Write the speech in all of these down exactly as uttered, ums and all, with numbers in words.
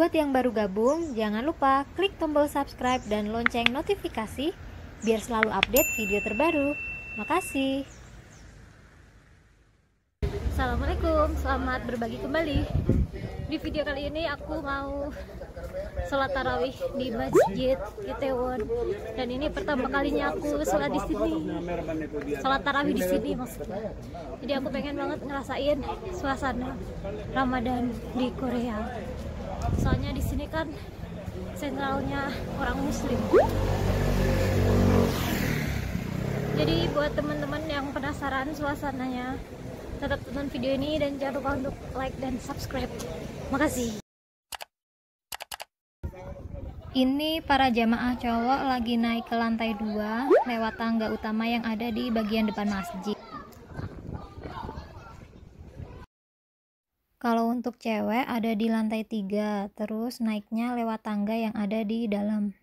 Buat yang baru gabung, jangan lupa klik tombol subscribe dan lonceng notifikasi biar selalu update video terbaru. Makasih. Assalamualaikum, selamat berbagi kembali. Di video kali ini aku mau sholat tarawih di masjid Itaewon, dan ini pertama kalinya aku sholat di sini, sholat tarawih di sini maksudnya. Jadi aku pengen banget ngerasain suasana Ramadan di Korea. Soalnya di sini kan sentralnya orang Muslim. Jadi buat teman-teman yang penasaran suasananya, tetap tonton video ini dan jangan lupa untuk like dan subscribe. Makasih. Ini para jamaah cowok lagi naik ke lantai dua lewat tangga utama yang ada di bagian depan masjid. Kalau untuk cewek ada di lantai tiga, terus naiknya lewat tangga yang ada di dalam.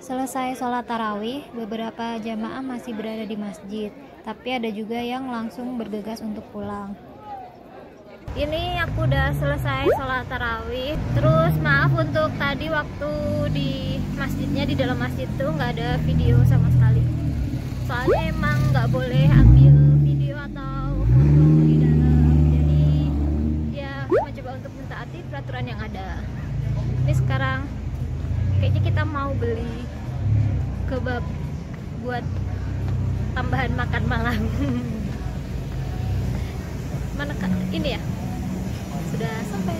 Selesai sholat tarawih, beberapa jamaah masih berada di masjid, tapi ada juga yang langsung bergegas untuk pulang. Ini aku udah selesai sholat tarawih. Terus maaf untuk tadi waktu di masjidnya, di dalam masjid tuh nggak ada video sama sekali. Soalnya emang nggak boleh ambil video atau foto di dalam. Jadi ya mencoba untuk mentaati peraturan yang ada. Ini sekarang kayaknya kita mau beli kebab buat tambahan makan malam. Mana ini ya? Sudah sampai.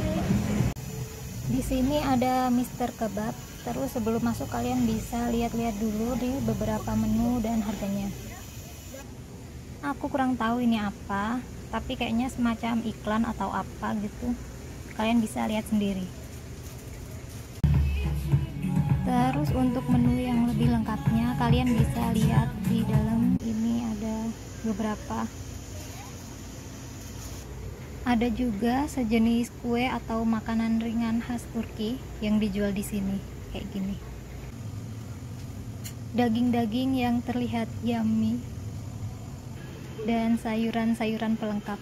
Di sini ada Mister Kebab. Terus sebelum masuk kalian bisa lihat-lihat dulu di beberapa menu dan harganya. Aku kurang tahu ini apa, tapi kayaknya semacam iklan atau apa gitu. Kalian bisa lihat sendiri. Terus untuk menu yang lebih lengkapnya kalian bisa lihat di dalam. Ini ada beberapa, ada juga sejenis kue atau makanan ringan khas Turki yang dijual di sini kayak gini, daging-daging yang terlihat yummy dan sayuran-sayuran pelengkap.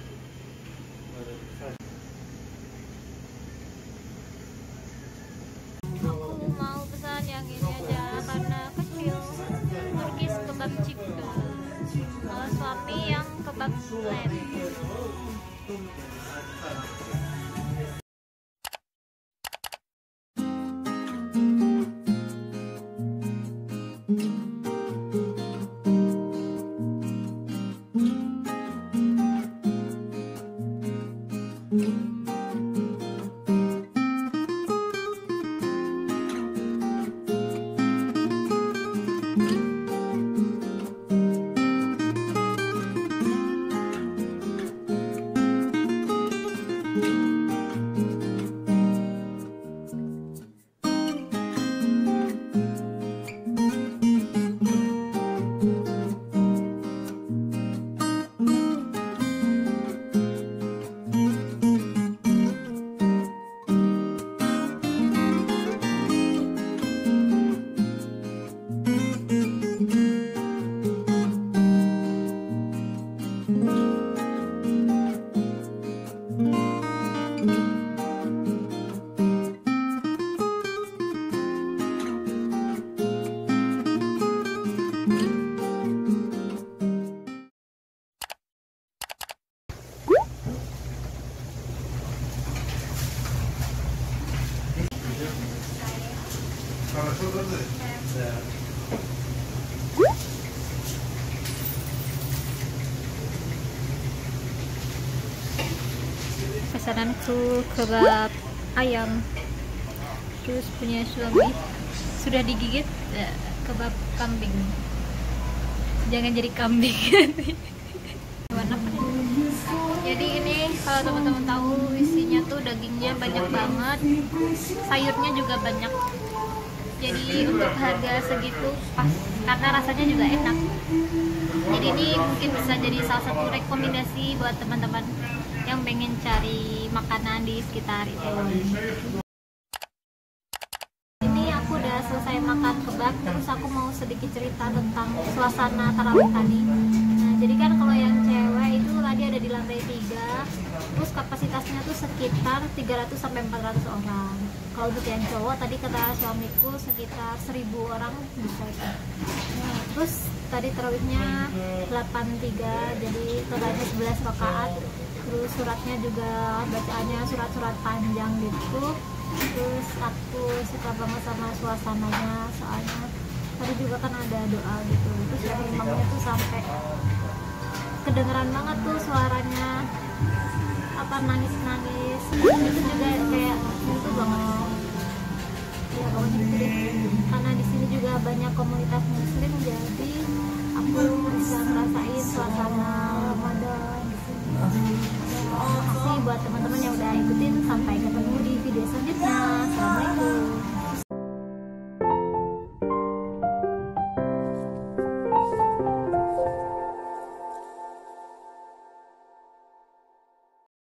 Pesananku kebab ayam. Terus punya suami sudah digigit kebab kambing. Jangan jadi kambing. Warna pedas. Jadi ini kalau teman-teman tahu isinya tuh dagingnya banyak banget, sayurnya juga banyak. Jadi untuk harga segitu pas, karena rasanya juga enak. Jadi ini mungkin bisa jadi salah satu rekomendasi buat teman-teman yang pengen cari makanan di sekitar Itaewon. Ini aku udah selesai makan kebab, terus aku mau sedikit cerita tentang suasana tarawih tadi. Nah, Jadi kan kalau yang cewek itu tadi ada di lantai tiga, terus kapasitasnya tuh sekitar tiga ratus sampai empat ratus orang. Kalau untuk yang cowok tadi kata suamiku sekitar seribu orang bisa itu. Nah, terus tadi tarawihnya delapan tiga, jadi totalnya sebelas rakaat. Terus suratnya juga bacaannya surat-surat panjang gitu. Terus aku suka banget sama suasananya, soalnya tadi juga kan ada doa gitu. Terus yang imamnya tuh sampai kedengeran banget tuh suaranya, apa nangis-nangis itu juga kayak itu banget ya kalau gitu. Karena di sini juga banyak komunitas muslim, jadi aku bisa ngerasain suasana